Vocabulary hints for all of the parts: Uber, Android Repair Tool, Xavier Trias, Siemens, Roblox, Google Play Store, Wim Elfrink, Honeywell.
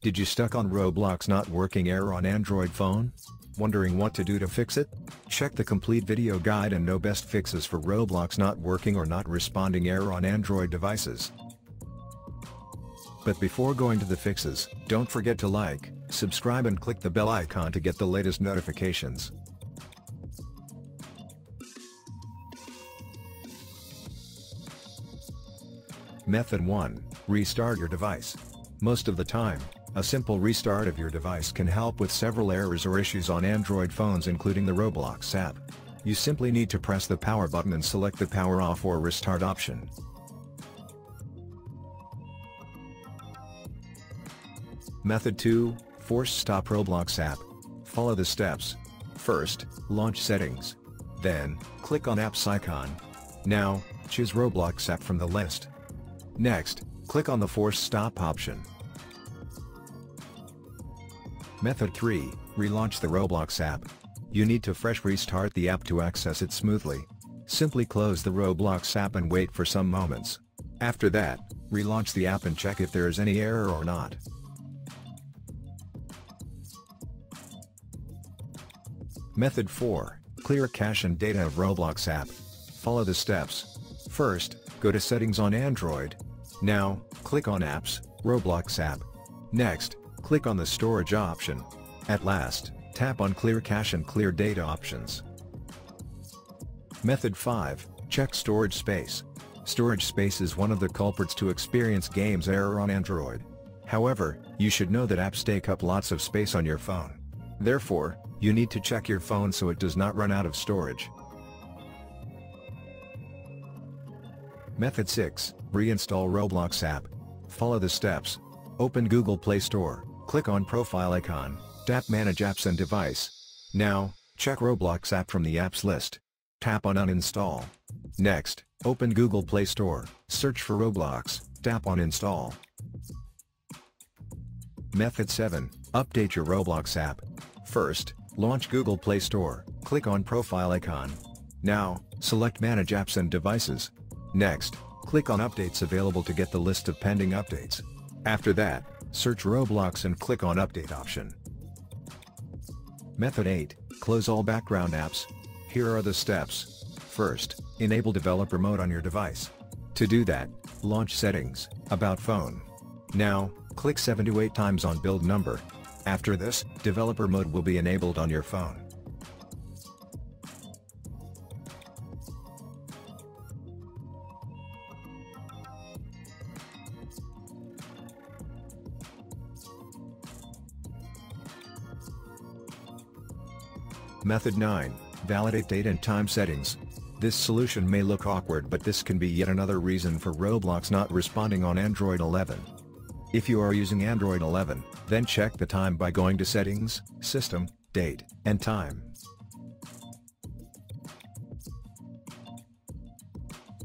Did you stuck on Roblox not working error on Android phone? Wondering what to do to fix it? Check the complete video guide and know best fixes for Roblox not working or not responding error on Android devices. But before going to the fixes, don't forget to like, subscribe and click the bell icon to get the latest notifications. Method 1. Restart your device. Most of the time, a simple restart of your device can help with several errors or issues on Android phones, including the Roblox app. You simply need to press the power button and select the power off or restart option. Method 2. Force stop Roblox app. Follow the steps. First, launch settings. Then, click on apps icon. Now, choose Roblox app from the list. Next, click on the force stop option. Method 3, relaunch the Roblox app. You need to fresh restart the app to access it smoothly. Simply close the Roblox app and wait for some moments. After that, relaunch the app and check if there is any error or not. Method 4, clear cache and data of Roblox app. Follow the steps. First, go to settings on Android. Now, click on apps, Roblox app. Next, click on the storage option. At last, tap on clear cache and clear data options. Method 5, check storage space. Storage space is one of the culprits to experience games error on Android. However, you should know that apps take up lots of space on your phone. Therefore, you need to check your phone so it does not run out of storage. Method 6, reinstall Roblox app. Follow the steps. Open Google Play Store, click on profile icon, tap manage apps and device. Now, check Roblox app from the apps list. Tap on uninstall. Next, open Google Play Store, search for Roblox, tap on install. Method 7, update your Roblox app. First, launch Google Play Store, click on profile icon. Now, select manage apps and devices. Next, click on updates available to get the list of pending updates. After that, search Roblox and click on update option. Method 8, close all background apps. Here are the steps. First, enable developer mode on your device. To do that, launch settings, about phone. Now, click 7 to 8 times on build number. After this, developer mode will be enabled on your phone. Method 9, validate date and time settings. This solution may look awkward, but this can be yet another reason for Roblox not responding on Android 11. If you are using Android 11, then check the time by going to settings, system, date, and time.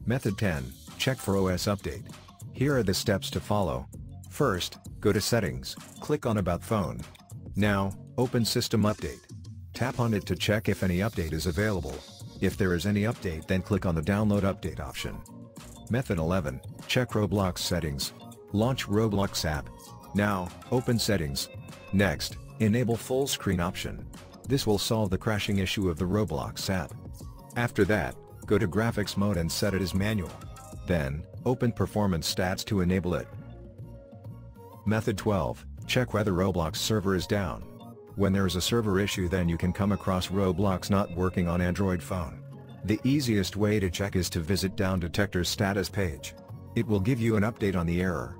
Method 10, check for OS update. Here are the steps to follow. First, go to settings, click on about phone. Now, open system update. Tap on it to check if any update is available. If there is any update, then click on the download update option. Method 11, check Roblox settings. Launch Roblox app. Now, open settings. Next, enable full screen option. This will solve the crashing issue of the Roblox app. After that, go to graphics mode and set it as manual. Then, open performance stats to enable it. Method 12, check whether Roblox server is down. When there is a server issue, then you can come across Roblox not working on Android phone. The easiest way to check is to visit down detector's status page. It will give you an update on the error.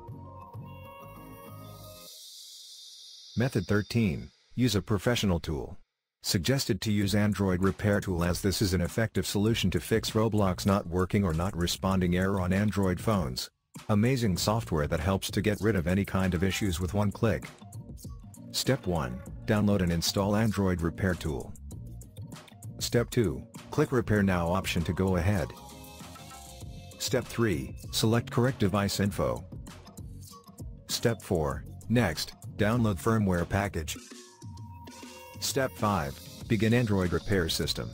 Method 13, use a professional tool. Suggested to use Android Repair Tool, as this is an effective solution to fix Roblox not working or not responding error on Android phones. Amazing software that helps to get rid of any kind of issues with one click. Step 1, download and install Android Repair Tool. Step 2, click Repair Now option to go ahead. Step 3, select correct device info. Step 4, next, download firmware package. Step 5, begin Android repair system.